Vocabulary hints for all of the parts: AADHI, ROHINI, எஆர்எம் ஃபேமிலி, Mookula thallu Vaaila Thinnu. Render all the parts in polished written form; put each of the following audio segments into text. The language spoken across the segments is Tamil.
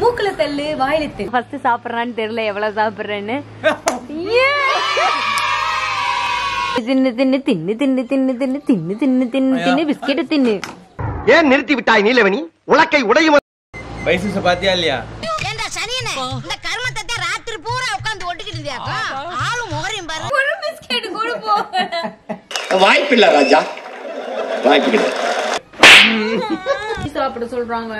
மூக்குல தள்ளு வாயில தின்னு ஃபர்ஸ்ட் சாப்பிடுறானே தெரியல எவ்வளவு சாப்பிடுறேன்னு தின்னு தின்னு தின்னு தின்னு தின்னு தின்னு தின்னு தின்னு தின்னு தின்னு பிஸ்கட் தின்னு ஏன் நிறுத்தி விட்டாய் நீலவேணி உலக்கை உடையும் பைசஸ் பாத்தியா இல்லையா ஏண்டா சனியனே இந்த கர்மத்தை ராத்திரி பூரா உட்கார்ந்து ஒட்டிக்கிட்டு இருந்தியாக்கா ஆளு முகரையும் பாரு ஒரு பிஸ்கட் கொடு போ வாய்ப்பு இல்ல ராஜா வாய்ப்பு இல்ல சாப்பிட சொல்றாங்க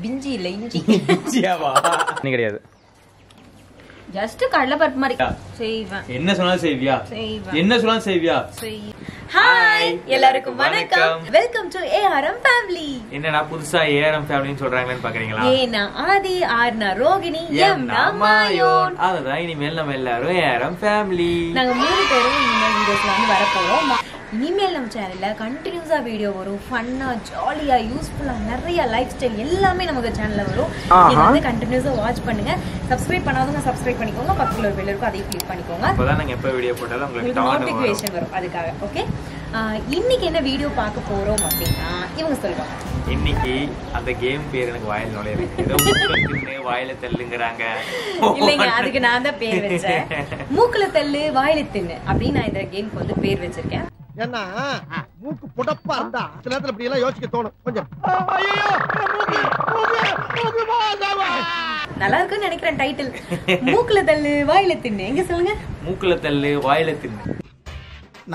बिंजी ले इंजी इंजीया बाबा नहीं करिया तो जस्ट कार्डला पर तुम्हारी सही बात इन्ना सुना सेविया हाय ये लारे कुमार कम वेलकम टू एआरएम फैमिली इन्हें ना पुरुषा एआरएम फैमिली इन छोटा रंगलन पकड़ेंगे लाभ ये ना आदि आर ना रोगिनी यम ना मायोन आधा राई नहीं मेल ना मेल लारो एआरएम फैमिली नगमूरी तेरो इन्हें इंग्लिश लाने இனிமேல் நம்ம சேனல்ல கண்டினியூஸா வீடியோ வரும் ஃபன்னா ஜாலியா யூஸ்புல்லா நிறைய லைஃப் ஸ்டைல் எல்லாமே நம்ம சேனல்ல வரும் நீங்க வந்து கண்டினியூஸா வாட்ச் பண்ணுங்க சப்ஸ்கிரைப் பண்ணாதவங்க சப்ஸ்கிரைப் பண்ணிக்கோங்க பக்கத்துல ஒரு பெல் இருக்கும் அதையும் கிளிக் பண்ணிக்கோங்க அப்பதான் நான் எப்ப வீடியோ போட்டாலும் உங்களுக்கு நோட்டிஃபிகேஷன் வரும் அதுக்காக ஓகே இன்னைக்கு என்ன வீடியோ பார்க்க போறோம் அப்படினா இவங்க சொல்லுவாங்க இன்னைக்கு அந்த கேம் பேர் எனக்கு வாயில நுழையவே ஏதோ மூக்குல வாயில தள்ளுங்கறாங்க இல்லங்க அதுக்கு நான் தான் பேர் வெச்சேன் மூக்குல தள்ளு வாயில தின்னு அப்படி நான் இந்த கேம்க்கு வந்து பேர் வெச்சிருக்கேன் என்ன மூக்கு புடப்பா இருந்தா சில நேரத்துல இப்படி எல்லாம் யோசிக்க தோணும் கொஞ்சம் ஐயோ மூக்கு மூக்கு வாடா நல்லா இருக்குன்னு நினைக்கிறேன் டைட்டில் மூக்குல தள்ளு வாயில தின்னு எங்க சொல்லுங்க மூக்குல தள்ளு வாயில தின்னு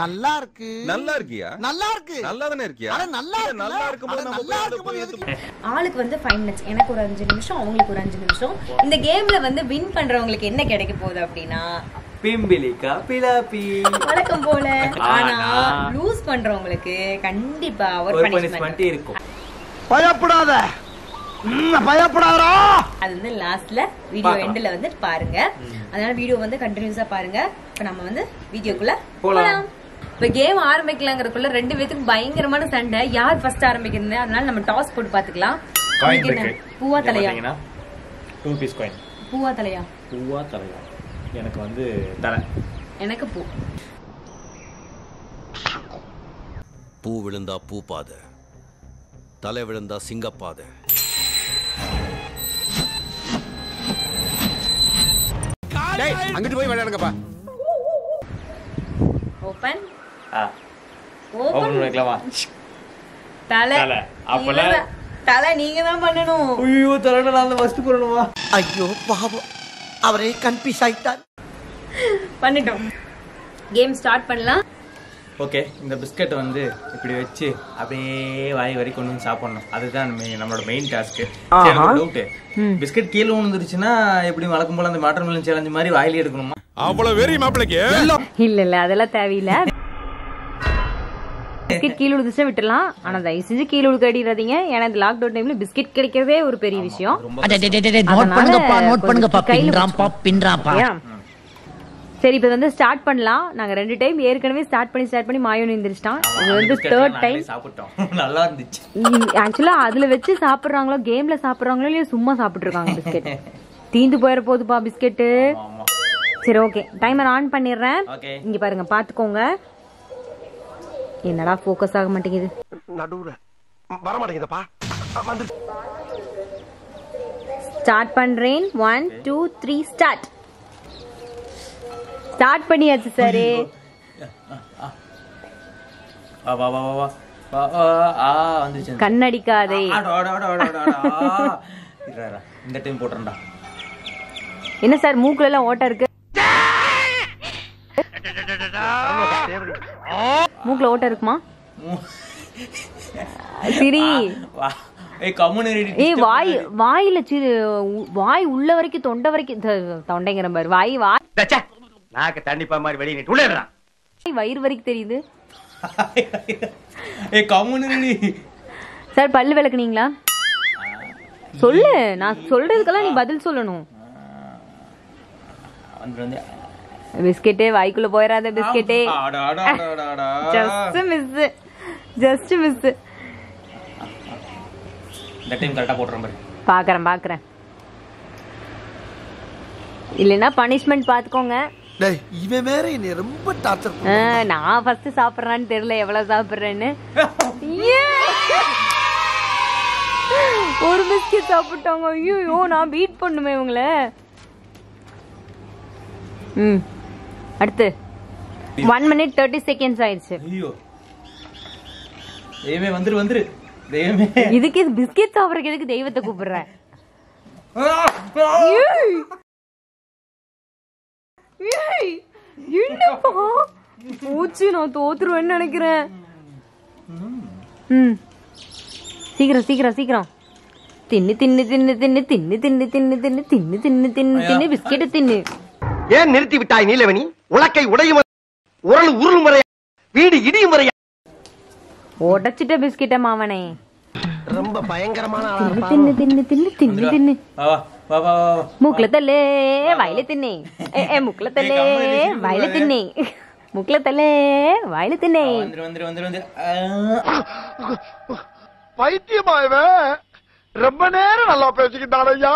நல்லா இருக்கு நல்லா இருக்கியா நல்லா இருக்கு நல்லாதானே இருக்கியா அட நல்லா நல்லா இருக்கும்போது நம்ம போய் ஆளுக்கு வந்து 5 minutes எனக்கு ஒரு 5 நிமிஷம் அவங்களுக்கு ஒரு 5 நிமிஷம் இந்த கேம்ல வந்து வின் பண்றவங்களுக்கு என்ன கிடைக்க போகுது அப்படினா பிம்பிலிகா பிலாபி வழக்கம் போல ஆனா லூஸ் பண்றவங்களுக்கு கண்டிப்பா ஒரு பனிஷ்மென்ட் இருக்கும் பயப்படாத பயப்படாதடா அது வந்து லாஸ்ட்ல வீடியோ எண்ட்ல வந்து பாருங்க அதனால வீடியோ வந்து கண்டினியூஸா பாருங்க இப்போ நம்ம வந்து வீடியோக்குள்ள போலாம் இப்போ கேம் ஆரம்பிக்கலாம்ங்கறதுக்குள்ள ரெண்டு பேத்துக்கு பயங்கரமான சண்டை யார் ஃபர்ஸ்ட் ஆரம்பிக்குதுன்னு அதனால நம்ம டாஸ் போட்டு பார்த்துக்கலாம் பூவா தலையா 2 பீஸ் காயின் பூவா தலையா எனக்கு வந்து தர எனக்கு பூ பூ விழுந்தா பூ பாத தலை விழுந்தா சிங்க பாத டேய் அங்க போய் விளையாடுங்கப்பா ஓபன் ஆ ஓபன் பண்ணலாமா தலை அப்பல தலை நீங்க தான் பண்ணணும் ஐயோ தரட நான் ஃபர்ஸ்ட் போறணுமா ஐயோ பாவம் அவரே கன்ஃபியூஸ் ஆயிட்டார் பண்ணிட்டோம் கேம் ஸ்டார்ட் பண்ணலாம் ஓகே இந்த பிஸ்கட் வந்து இப்படி வெச்சு அப்படியே வாய் வரை கொண்டு வந்து சாப்பிடணும் அதுதான் நம்மளோட மெயின் டாஸ்க் சரி டவுட் பிஸ்கட் கீழ விழுந்துருச்சுனா எப்படி வழக்கம் போல அந்த வாட்டர்மெலன் சேலஞ்ச் மாதிரி வாயில எடுக்கணுமா அவ்ளோ வெரி மாப்ளக்கே இல்ல இல்ல அதெல்லாம் தேவையில்ல பிஸ்கட் கீழ விழுந்துச்சா விட்டுறலாம் ஆனா தயவு செஞ்சு கீழ விழுகாதீங்க ஏன்னா இந்த லாக் டவுன் டைம்ல பிஸ்கட் கிடைக்கவே ஒரு பெரிய விஷயம் நோட் பண்ணுங்கப்பா பின்றாம்பா பின்றாம்பா சரி இப்போ வந்து ஸ்டார்ட் பண்ணலாம் நாங்க ரெண்டு டைம் ஏற்கனவே ஸ்டார்ட் பண்ணி மாயோன் எந்திரிச்சிட்டான் இது வந்து थर्ड டைம் சாப்பிட்டோம் நல்லா இருந்துச்சு एक्चुअली அதுல வெச்சு சாப்பிடுறாங்களோ கேம்ல சாப்பிடுறாங்களோ இல்ல சும்மா சாப்பிட்டுறாங்க பிஸ்கட் தீந்து போயிர போதுப்பா பிஸ்கட் சரி ஓகே டைமர் ஆன் பண்ணிறேன் இங்க பாருங்க பாத்துக்கோங்க என்னடா ஃபோக்கஸ் ஆக மாட்டேங்குது நடுவுல வர மாட்டேங்குதுப்பா வந்து ஸ்டார்ட் பண்றேன் 1 2 3 ஸ்டார்ட் பண்ணியாச்சு சார் வா வா வா வா ஆ வந்துச்சு கண்ணடிக்காதே இறறா இந்த டைம் போட்றடா என்ன சார் மூக்குல எல்லாம் ஓட்ட இருக்கு மூக்குல ஓட்ட இருக்குமா சரி ஏய் கம்யூனிட்டி ஏய் வாயில வாய் உள்ள வரைக்கும் தொண்டை வரைக்கும் தொண்டைங்கற மாதிரி வாய் டச்சா நாக்க தண்ணிப்பா மாதிரி வெளிய நிட்டு உள்ளேறா வயிறு வரைக்கும் தெரியுது ஏய் கம்யூனிட்டி சார் பல்லு விளக்குனீங்களா சொல்லு நான் சொல்றதுக்கெல்லாம் நீ பதில் சொல்லணும் வந்து பிஸ்கெட்டே வாய்க்குள்ள போயிராத பிஸ்கெட்டே ஜஸ்ட் மிஸ் இந்த டைம் கரெக்ட்டா போட்றேன் பாரு பாக்குறேன் இல்லனா பனிஷ்மென்ட் பாத்துக்கோங்க டேய் இவே வேற என்ன ரொம்ப டார்ச்சர் பண்ணுது நான் ஃபர்ஸ்ட் சாப்பிடுறானே தெரியல எவ்வளவு சாப்பிடுறேன்னு ஒரு பிஸ்கட் சாப்பிட்டாங்க. ஐயோ நான் பீட் பண்ணுமே இவங்கள. அடுத்து 1 minute 30 seconds ஆயிருச்சு. ஐயோ தெய்வமே வந்துரு வந்துரு தெய்வமே. இதுக்கு பிஸ்கட் சாப்பிறதுக்கு எதுக்கு தெய்வத்தை கூப்பிடுற? ஏய் ஏய் என்னப்பா பூச்சி நான் தோத்துறேன்னு நினைக்கிறேன். சீக்கிரம் சீக்கிரம் சீக்கிரம் தின்னு தின்னு தின்னு தின்னு தின்னு தின்னு தின்னு தின்னு தின்னு தின்னு தின்னு தின்னு பிஸ்கெட் தின்னு. ஏன் நிறுத்தி விட்டாய் நீலவேணி? உலக்கை உடையும் உரல் உருள் முறையா வீடு இடியும் முறையா உடைச்சிட்ட பிஸ்கெட்ட மாவனே. ரொம்ப பயங்கரமான ஆளா தின்னு தின்னு தின்னு தின்னு தின்னு வா வா வா வா. மூக்குல தல்லே வாயில தின்னு. ஏ மூக்குல தல்லே வாயில தின்னு. மூக்குல தல்லே வாயில தின்னு. வந்து வந்து வந்து வந்து பைத்தியமாயவே ரொம்ப நேரம் நல்லா பேசிக்கிட்டான் ஐயா.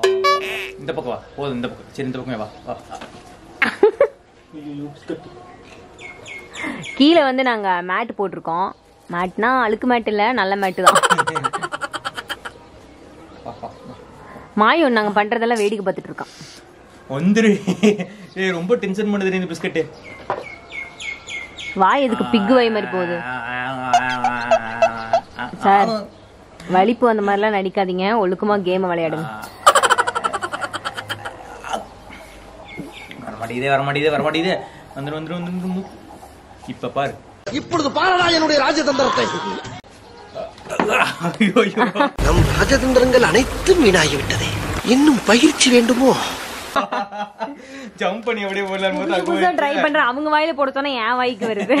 கீழே வந்து நாங்க மேட் போட்டிருக்கோம். மேட்னா அழுக்கு மேட் இல்ல, நல்ல மேட்டு தான். மாயம் நாங்க பண்றதெல்லாம் வேடிக்கை பார்த்துட்டு இருக்கோம். ரொம்ப டென்ஷன் பண்ணுது இந்த பிஸ்கட். வாய் எதுக்கு பிக் வாய் மாதிரி போகுது சார்? வலிப்பு அந்த மாதிரிலாம் நடிக்காதீங்க, ஒழுக்கமா கேம் விளையாடுங்க. வர மாட்டேங்குது வந்து இப்ப பாரு. இப்பொழுது பாருடா என்னுடைய ராஜதந்திரத்தை. நம் ராஜதந்திரங்கள் அனைத்தும் வீணாகிவிட்டதே. இன்னும் பயிற்சி வேண்டுமோ? ஜம்ப் பண்ணி அப்படியே போடலாம். ட்ரை பண்ற அவங்க வாயில போடுறதானே என் வாய்க்கு வருது.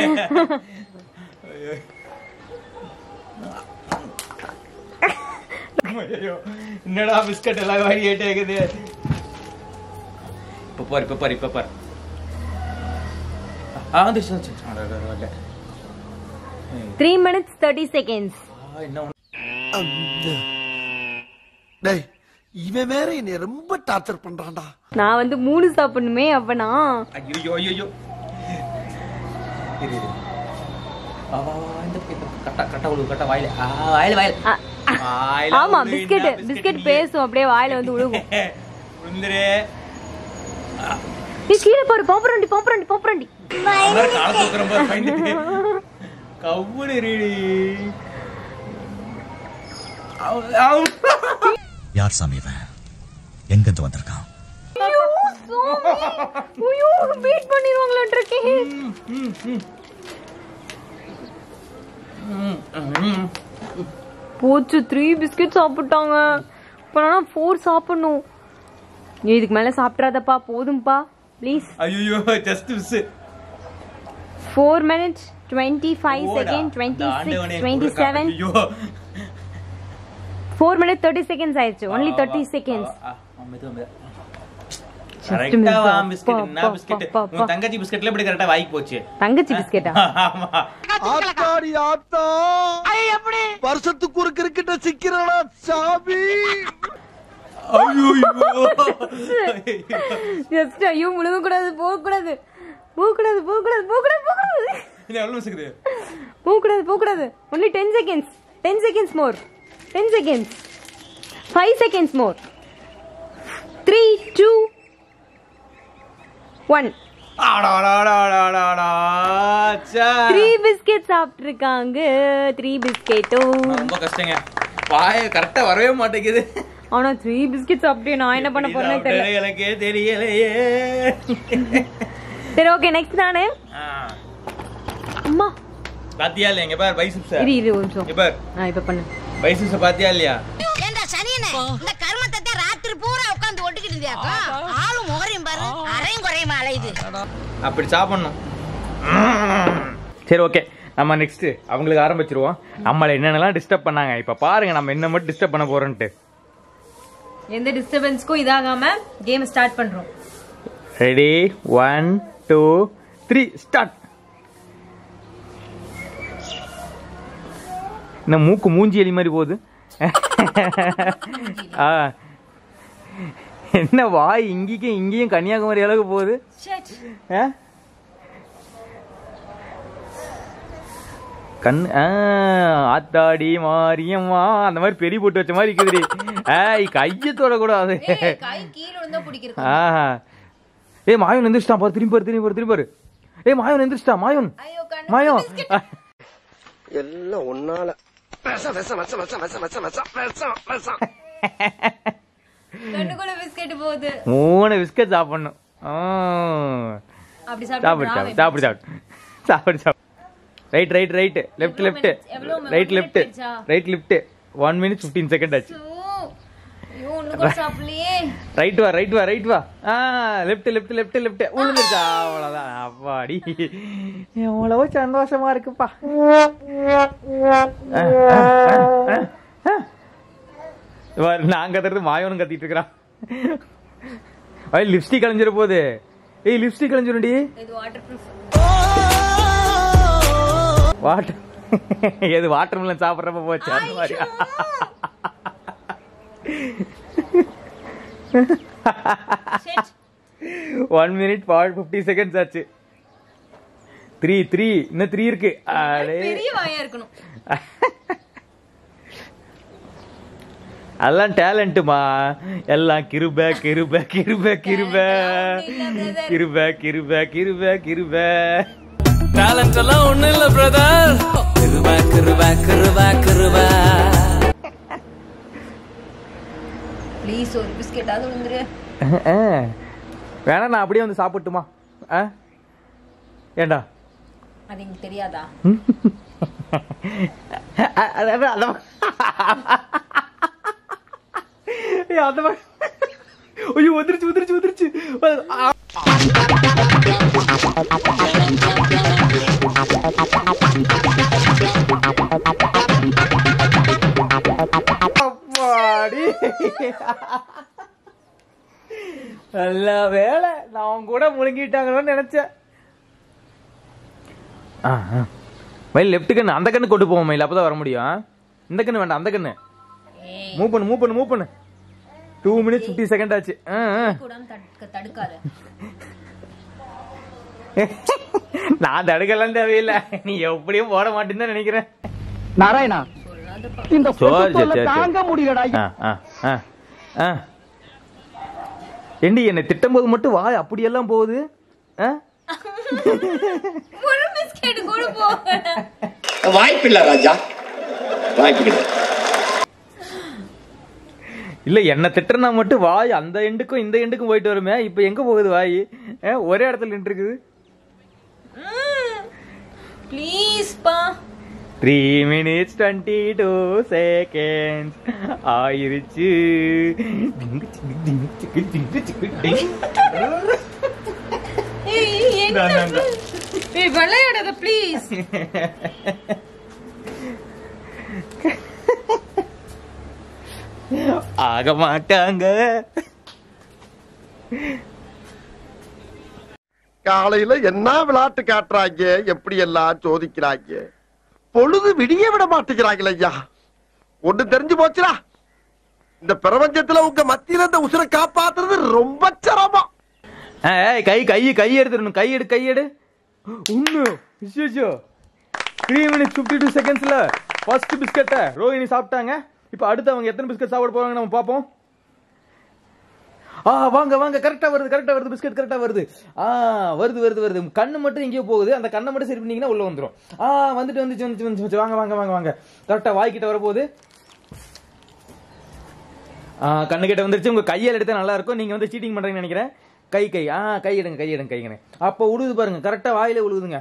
என்னடா பிஸ்கட் எல்லாம் வாங்கி ஏட்டே இருக்குது. இப்ப பாரு ஆந்து சஞ்சு. 3 minutes 30 seconds. டேய் இவே வேற என்ன ரொம்ப டார்ச்சர் பண்றான்டா. நான் வந்து 3 சாப்பிடுமே அப்பனா. ஐயோ ஆ இந்த கட்ட வாயில ஆமா பிஸ்கட் பேசும் அப்படியே வாயில வந்து உழுகும். உந்திரே நீ கீழ பாரு. பாம்பரண்டி வேற கால தூக்குற மாதிரி பைந்து கவுளி ரீடி. யார் சாமி இவன்? எங்க இருந்து வந்திருக்கான்? ஐயோ சாமி ஐயோ பீட் பண்ணிடுவாங்களான்னு இருக்கேன். போச்சு 3 பிஸ்கட் சாப்பிட்டாங்க. இப்போ நான் 4 சாப்பிடணும். நீ இதுக்கு மேல சாப்பிட்றாதப்பா போதும்பா ப்ளீஸ். ஐயோ ஜஸ்ட் மிஸ். 4 minutes 25 செகண்ட் 26 27 ஐயோ 4 minutes 30 செகண்ட்ஸ் ஆயிடுச்சு. only 30 seconds. கரெக்ட்டா பிஸ்கட் என்ன பிஸ்கட்? உங்க தங்கச்சி பிஸ்கட்ல இப்படி கரெக்ட்டா வாய்க்கு போச்சு. தங்கச்சி பிஸ்கட்டா? ஆமா ஆத்தாடி ஆத்தா. ஐய எப்படி வருஷத்துக்கு ஒரு கிரிக்கெட்ட சிக்கிறடா சாமி. ஐயோ ஜஸ்ட் ஐயோ முழுங்க கூடாது, போக கூடாது. என்ன அவ்வளவு சிக்குது? போக கூடாது. only 10 seconds more. 10 seconds 5 seconds more. 3 2 1. அடடடடடடச்சா 3 பிஸ்கட் சாப்பிட்டுருக்காங்க. 3 பிஸ்கட்டோ ரொம்ப கஷ்டங்க. வாய் கரெக்ட்டா வரவே மாட்டேங்குது. ஆனா 3 பிஸ்கட் சாப்பிட்டே நான் என்ன பண்ண போறேனே தெரியல. எனக்கு தெரியலையே. சரி ஓகே நெக்ஸ்ட் நானே. அம்மா பாத்தியா இல்ல இங்க பார் பைசப்ஸ். இரு ஒரு நிமிஷம் இங்க பார். நான் இப்ப பண்ணு பைசப்ஸ் பாத்தியா இல்லையா? ஏண்டா சனியனே இந்த கர்மத்தை ராத்திரி பூரா உட்கார்ந்து ஒட்டிக்கிட்டு இருந்தியாக்கா? ஆளு முகரையும் பாரு அரையும் குறையும் அலையுது. அப்படி சாப்பிடணும். சரி ஓகே நம்ம நெக்ஸ்ட் அவங்களுக்கு ஆரம்பிச்சிடுவோம். நம்மள என்னென்னலாம் டிஸ்டர்ப் பண்ணாங்க இப்ப பாருங்க. நம்ம என்ன மட்டும் டிஸ்டர்ப் பண்ண போறோம்ட்டு எந்த டிஸ்டர்பன்ஸ்க்கும் இதாகாம கேம் ஸ்டார்ட் பண்றோம். Ready 1 2 3 start. நம்ம மூக்கு மூஞ்சி எலி மாதிரி போகுது. என்ன வாய் இங்கேயும் இங்கேயும் கன்னியாகுமரி அளவுக்கு போகுது. கண் ஆத்தாடி மாரியம்மா அந்த மாதிரி பெரிய போட்டு வச்ச மாதிரி இருக்குதுடி. கையை தொடக்கூடாது. ஏ மாயன் எந்திரிச்சிட்டான் பாரு, திரும்பி பாரு, திரும்பி பாரு, திரும்பி பாரு. ஏ மாயன் எந்திரிச்சிட்டான். மாயன் மாயன் எல்லாம் ஒன்னால மூணு பிஸ்கட் சாப்பிடணும். Right right right left left right left right left 1 minute 15 seconds ஆச்சு. ரைட் வா ரைட் வா ரைட் வா லெஃப்ட் லெஃப்ட் லெஃப்ட் லெஃப்ட் உழுந்துருச்சா. அவ்வளோதான். அப்பாடி எவ்வளவோ சந்தோஷமா இருக்குப்பா. நான் கத்துறது மாயவனும் கத்திட்டு இருக்கிறான். லிப்ஸ்டிக் கலைஞ்சிட போகுது. ஏய் லிப்ஸ்டிக் கலைஞ்சிரும்டி. வாட்டர் எது வாட்டர் மிலன் சாப்பிட்றப்ப போச்சு அந்த மாதிரி. ஒன் மினிட் 50 seconds ஆச்சு. 3 இன்னும் 3 இருக்கு. அதெல்லாம் டேலண்ட்டுமா. எல்லாம் கிருப கிருப கிருப கிருப கிருப கிருப கிருப கிருப. டேலண்ட் எல்லாம் ஒண்ணும் இல்ல பிரதர். கிருப கிருப கிருப கிருப. ப்ளீஸ் ஒரு பிஸ்கெட் அது வந்துரு. வேணா நான் அப்படியே வந்து சாப்பிட்டுமா? ஏண்டா அது உங்களுக்கு தெரியாதா? அத ஐயோ உதிரிச்சு உதிரிச்சு உதிரிச்சு. நல்ல வேலை நான் கூட முழுங்கிட்டாங்கன்னு நினைச்சேன். மயில் லெஃப்ட் கண்ணு அந்த கண்ணு கொண்டு போவோம் மயில், அப்பதான் வர முடியும். இந்த கண்ணு வேண்டாம், அந்த கண்ணு. மூவ் பண்ணு மூவ் பண்ணு மூவ் பண்ணு. 2 minutes 50 seconds ஆச்சு. நான் தடுக்கலாம் தேவையில்லை, நீ எப்படியும் போட மாட்டேன்னு தான் நினைக்கிறேன். நாராயணா இந்த சோல்ல தாங்க முடியலடா. ஏண்டி என்ன திட்டம் போது மட்டும் வாய் அப்படி எல்லாம் போகுது. ஒரு பிஸ்கட் கூட போகல. வாய்ப்பில்லை ராஜா, வாய்ப்பில்லை. இல்ல என்ன திட்டனா மட்டும் வாய் அந்த எண்டுக்கும் இந்த எண்டுக்கும் போயிட்டு வருமே. இப்ப எங்க போகுது வாய்? ஒரே இடத்துல நின்று இருக்குது. ப்ளீஸ் பா. 3 minutes 22 seconds ஆயிருச்சு. ஏய் விளையாடாத ப்ளீஸ். ஆக மாட்டாங்க. காலையில என்ன விளையாட்டு காட்டுறாங்க, எப்படி எல்லாம் சோதிக்கிறாங்க, பொழுது விடிய விட மாட்டேங்கிறாங்களே. ஐயா ஒண்ணு தெரிஞ்சு போச்சுடா, இந்த பிரபஞ்சத்துல உங்க மத்தியில இந்த உசுரை காப்பாத்துறது ரொம்ப சிரமம். கை கை கை எடுத்துடணும். கையெடு கையெடு. 3 minutes 52 seconds ஃபர்ஸ்ட் பிஸ்கட்ட ரோஹினி சாப்பிட்டாங்க. இப்ப அடுத்தவங்க எத்தனை பிஸ்கட் சாப்பிட போறாங்க நம்ம பாப்போம். வாங்க வாங்க. கரெக்டா வருது கரெக்டா வருது. பிஸ்கட் கரெக்டா வருது. வருது வருது வருது. கண்ணு மட்டும் எங்கேயோ போகுது. அந்த கண்ணை மட்டும் சரி பண்ணீங்கன்னா உள்ள வந்துடும். வந்துட்டு வந்துச்சு வந்துச்சு வந்துச்சு. வாங்க வாங்க வாங்க வாங்க. கரெக்டா வாய்கிட்ட வரப்போகுது. கண்ணு கிட்ட வந்துருச்சு. உங்க கையால் எடுத்தா நல்லா இருக்கும். நீங்க வந்து சீட்டிங் பண்றீங்கன்னு நினைக்கிறேன். கை கை கை எடுங்க கை எடுங்க கைங்க. அப்ப உழுது பாருங்க. கரெக்டா வாயில உழுதுங்க.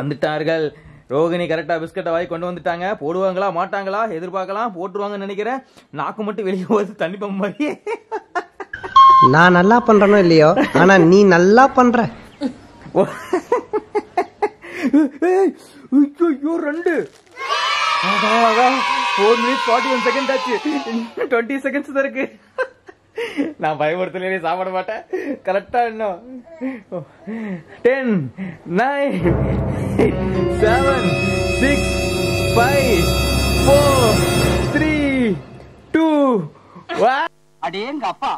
வந்துட்டார்கள். ரோகிணி கரெக்டா பிஸ்கட்டை வாய் கொண்டு வந்துட்டாங்க. போடுவாங்களா மாட்டாங்களா எதிர்பார்க்கலாம். போட்டுருவாங்கன்னு நினைக்கிறேன். நாக்கு மட்டும் வெளியே போகுது தண்ணி பம்பு மாதிரி. நான் நல்லா பண்றேனோ இல்லையோ, ஆனா நீ நல்லா பண்ற. 20 நான் பயமுறுத்தலே சாப்பிட மாட்டேன் கரெக்டா இன்னும் 10 9 7 6 5 4 3 2 1 அடேங்க அப்பா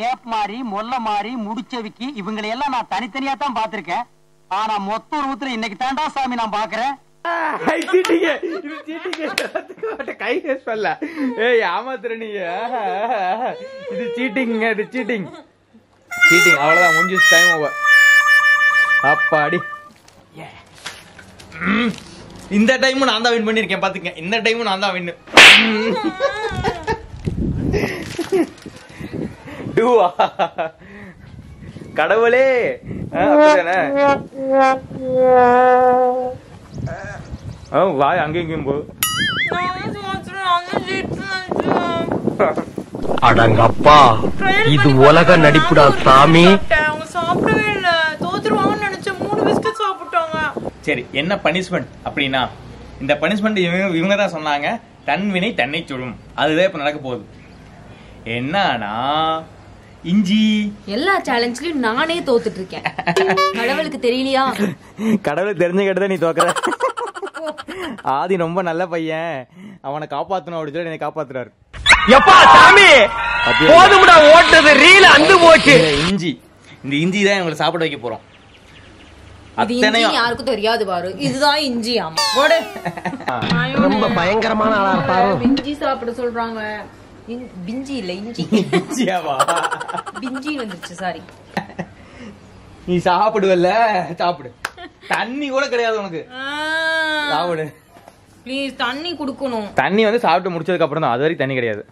கேப் மாறி மொல்ல மாறி முடிச்சவிக்கி இவங்களை எல்லாம் நான் தனித்தனியா தான் பாத்துர்க்கேன் ஆனா மொத்த ஊத்துல இன்னைக்கு தாண்டா சாமி நான் பாக்குறேன் ஐ சீட்டிங்க இது சீட்டிங்க அதுக்கு கை ஹேஸ் பண்ணல ஏய் ஆமாத்ற நீ இது சீட்டிங்க இது சீட்டிங் சீட்டிங் அவ்வளவுதான் முடிஞ்சு டைம் ஓவர் அப்பாடி இந்த டைம் நான் தான் வின் பண்ணிருக்கேன் பாத்துங்க இந்த டைம் நான் தான் வின் டுவா கடவுளே அப்படிதானே வாய் அங்கேயும் போ அடங்கப்பா இது உலக நடிப்புடா சாமி சாப்பிடவே இல்ல தோத்துருவாங்கன்னு நினைச்ச 3 பிஸ்கட் சாப்பிட்டாங்க சரி என்ன பனிஷ்மெண்ட் அப்படினா இந்த பனிஷ்மெண்ட் இவங்க தான் சொன்னாங்க தன்வினை தன்னை சுடும் அதுவே இப்ப நடக்க போகுது என்னன்னா இஞ்சி எல்லா சேலஞ்ச்லயும் நானே தோத்துட்டு இருக்கேன் கடவுளுக்கு தெரியலையா கடவுளுக்கு தெரிஞ்ச கேட்டதே நீ தோக்குற ஆதி ரொம்ப நல்ல பையன் அவனை காப்பாத்தணும் அப்படி சொல்லி என்ன காப்பாத்துறாரு எப்பா சாமி போதும்டா ஓட்டது ரீல் அந்து போச்சு இஞ்சி இந்த இஞ்சி தான் இவங்களை சாப்பிட வைக்க போறோம் அத்தனையும் யாருக்கும் தெரியாது பாரு இதுதான் இஞ்சி ஆமா போடு ரொம்ப பயங்கரமான ஆளா இருப்பாரு இஞ்சி சாப்பிட சொல்றாங்க பிஞ்சி இல்ல இஞ்சி இஞ்சியாவா பிஞ்சி வந்துருச்சு சாரி நீ சாப்பிடுவல்ல சாப்பிடு தண்ணி கூட கிடையாது உனக்கு சாப்பிடு ப்ளீஸ் தண்ணி குடுக்கணும் தண்ணி வந்து சாப்பிட்டு முடிச்சதுக்கு அப்புறம் தான் அது வரைக்கும் தண்ணி கிடையாது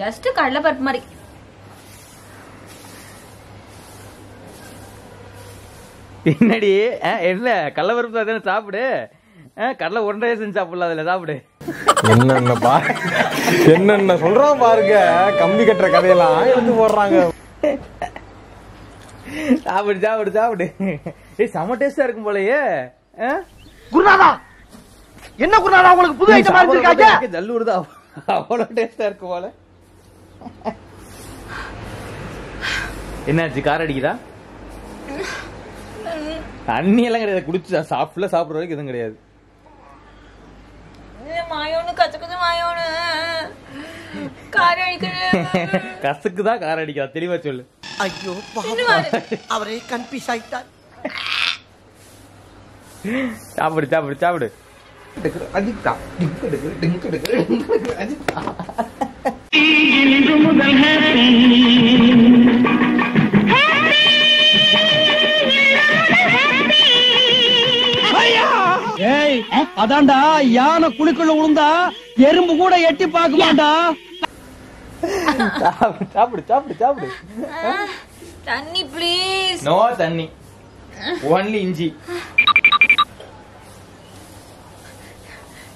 ஜஸ்ட் கடலை பருப்பு மாதிரி என்னடி என்ன கடலை பருப்பு தானே சாப்பிடு கடலை உருண்டையே செஞ்சு சாப்பிடலாம் அதுல சாப்பிடு என்னென்ன என்னென்ன சொல்றான் பாருங்க கம்பி கட்டுற கதையெல்லாம் எழுந்து போடுறாங்க சாப்பிடு சாப்பிடு சாப்பிடு ஏய் செம டேஸ்டா இருக்கும் போலயே குருநாதா என்ன குருநாதா உங்களுக்கு புது ஐட்டம் அறிஞ்சிருக்காங்க ஜல்லுடுதா அவ்வளோ டேஸ்டா இருக்கு போல என்னாச்சு கார் அடிக்குதா தண்ணி எல்லாம் கிடையாது குடிச்சு சாப்பிடல சாப்பிடுற வரைக்கும் எதுவும் கிடையாது கசுக்குதான் கார் அடிக்கா தெளிவா சொல்லு ஐயோ அவரே கன்ஃபியூஸ் ஆயிட்டார் சாப்பிடு சாப்பிடு சாப்பிடு அதான்டா யானை குளிக்குள்ள உளுந்தா எறும்பு கூட எட்டி பார்க்க மாட்டா சாப்பிடு சாப்பிடு சாப்பிடு தண்ணி ப்ளீஸ் நோ தண்ணி ஒன்லி இஞ்சி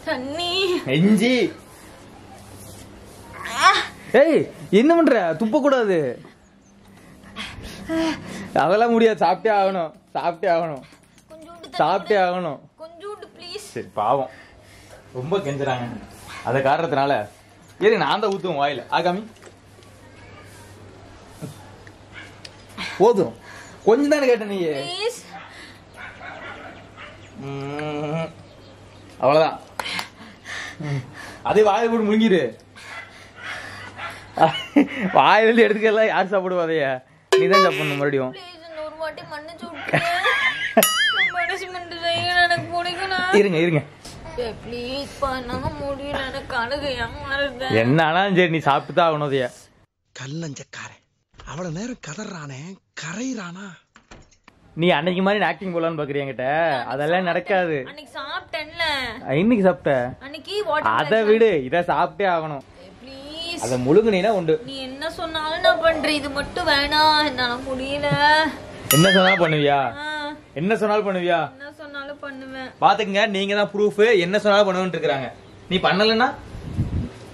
தண்ணி இஞ்சி ஏய் என்ன பண்ற துப்ப கூடாது அதெல்லாம் முடியாது சாப்பிட்டே ஆகணும் சாப்பிட்டே ஆகணும் சாப்பிட்டே ஆகணும் சரி பாவம் ரொம்ப கெஞ்சுறாங்க அத காரணத்தினால ஏறி நான் தான் ஊத்துவோம் வாயில ஆகாமி போதும் கொஞ்சம் தானே கேட்ட நீ அவ்வளவுதான் அதே வாயில போட்டு முழுங்கிரு வாயிலிருந்து எடுத்துக்கலாம் யார் சாப்பிடுவா அதைய நீதான் சாப்பிடணும் மறுபடியும் இருங்க இருங்க என்ன ஆனாலும் சரி நீ சாப்பிட்டுதான் ஆகணும் கல்லஞ்சக்காரன் அவ்வளவு நேரம் கதறானே கரையிறானா நீ அன்னைக்கு மாதிரி ஆக்டிங் போலான்னு பாக்குறியா கிட்ட அதெல்லாம் நடக்காது இன்னைக்கு சாப்பிட்ட அதை விடு இத சாப்பிட்டே ஆகணும் அத முழுங்குனா உண்டு நீ என்ன சொன்னாலும் நான் பண்றேன் இது மட்டும் வேணாம் என்னால முடியல என்ன சொன்னாலும் பண்ணுவியா என்ன சொன்னாலும் பண்ணுவியா பண்ணுவேன் பாத்துங்க நீங்க தான் ப்ரூஃப் என்ன சொன்னாலும் பண்ணுவேன்னு இருக்காங்க நீ பண்ணலனா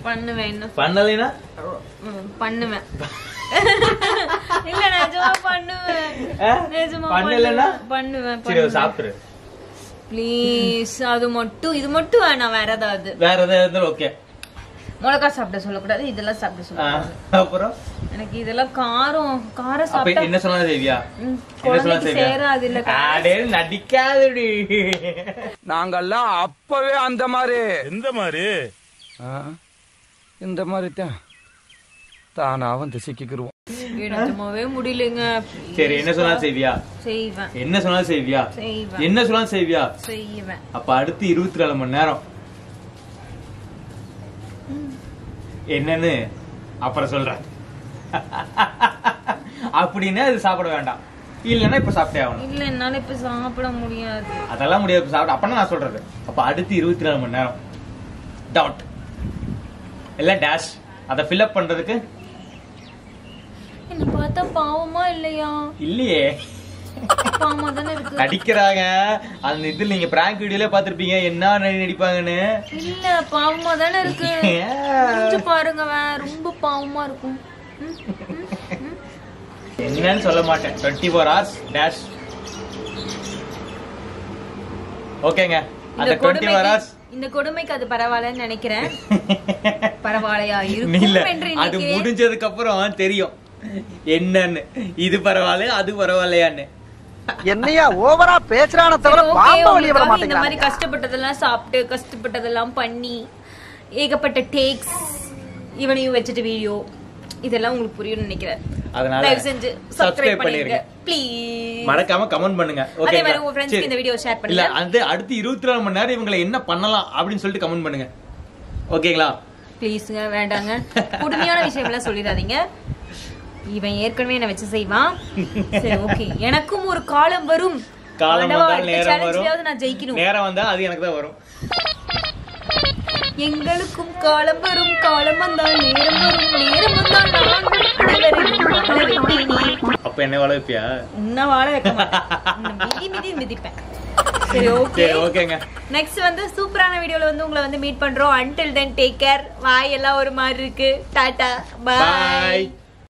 பண்ணுவேன் என்ன பண்ணலனா பண்ணுவேன் இல்ல நான் ஜோ பண்ணுவேன் நிஜமா பண்ணலனா பண்ணுவேன் சரி சாப்பிடு ப்ளீஸ் அது மட்டும் இது மட்டும் நான் வேற ஏதாவது ஓகே மொளகா சாப்பிட சொல்ல கூடாது இதெல்லாம் சாப்பிட சொல்லுங்க அப்புறம் எனக்கு இதெல்லாம் காரம் சாப்பிட்டா என்ன சொன்னா தேவியா என்ன சொன்னா தேவியா சேராது இல்ல ஆடே நடிக்காதடி நாங்கெல்லாம் அப்பவே அந்த மாதிரி இந்த மாதிரி தானா வந்து சிக்கிக்குறோம் வீடத்துமவே முடியலங்க சரி என்ன சொன்னா சேவியா செய்வேன் என்ன சொன்னா சேவியா செய்வேன் அப்ப அடுத்து 24 மணி நேரம் என்னன்னு அப்புறம் சொல்றேன் அப்படினா இது சாப்பிட வேண்டாம் இல்லனா இப்ப சாப்பிட்டே ஆகணும் இல்ல என்னால இப்ப சாப்பிட முடியாது அதெல்லாம் முடியாது இப்ப சாப்பிட அப்பனா நான் சொல்றது அப்ப அடுத்து 24 மணி நேரம் டாட் இல்ல டாஷ் அத fill up பண்றதுக்கு என்ன பார்த்தா பாவமா இல்லையா இல்லையே பாவமா தான இருக்கு நடிக்கறாங்க அந்த இதுல நீங்க prank வீடியோல பாத்திருப்பீங்க என்ன நடிப்பாங்கன்னு இல்ல பாவமா தான இருக்கு கொஞ்சம் பாருங்க ரொம்ப பாவமா இருக்கும் என்னன்னு சொல்ல மாட்டேன் 24 hours dash ஓகேங்க அந்த 24 hours இந்த கொடுமைக்கு அது பரவாயில்லைன்னு நினைக்கிறேன் பரவாயில்லையா இருக்கும் என்று அது முடிஞ்சதுக்கு அப்புறம் தெரியும் என்னன்னு இது பரவாயில்ல அது பரவாயில்லையான்னு என்னையா ஓவரா பேச்சறானே தவிர பாம்ப வலிய வர மாட்டேங்குறாங்க இந்த மாதிரி கஷ்டப்பட்டதெல்லாம் சாப்பிட்டு கஷ்டப்பட்டதெல்லாம் பண்ணி ஏகப்பட்ட டேக்ஸ் இவனையும் வெச்சிட்டு வீடியோ இதெல்லாம் உங்களுக்கு புரியும்னு நினைக்கிறேன் அதனால லைக் செஞ்சு சப்ஸ்கிரைப் பண்ணிருங்க ப்ளீஸ் மறக்காம கமெண்ட் பண்ணுங்க ஓகே அதே மாதிரி உங்க फ्रेंड्ஸ்க்கு இந்த வீடியோ ஷேர் பண்ணுங்க இல்ல அந்த அடுத்து 24 மணி நேரம் இவங்களை என்ன பண்ணலாம் அப்படினு சொல்லிட்டு கமெண்ட் பண்ணுங்க ஓகேங்களா ப்ளீஸ்ங்க வேண்டாங்க குடுமையான விஷயம் எல்லாம் சொல்லிராதீங்க இவன் ஏற்கனவே என்ன வெச்சு செய்வான் சரி ஓகே எனக்கும் ஒரு காலம் வரும் காலம் வந்தா நேரம் வரும் நான் ஜெயிக்கணும் நேரம் வந்தா அது எனக்கு தான் வரும் எங்களுக்கும் காலம் வரும் காலம் வந்தா நேரம் வந்தா நான் வரேன் அப்ப என்ன வாள வைப்பியா என்ன வாள வைக்க மாட்டேன் மிதிப்பேன் சரி ஓகே ஓகேங்க நெக்ஸ்ட் வந்து சூப்பரான வீடியோல வந்து உங்களை வந்து மீட் பண்றோம் until then take care bye எல்லாம் ஒரு மாதிரி இருக்கு டாடா பை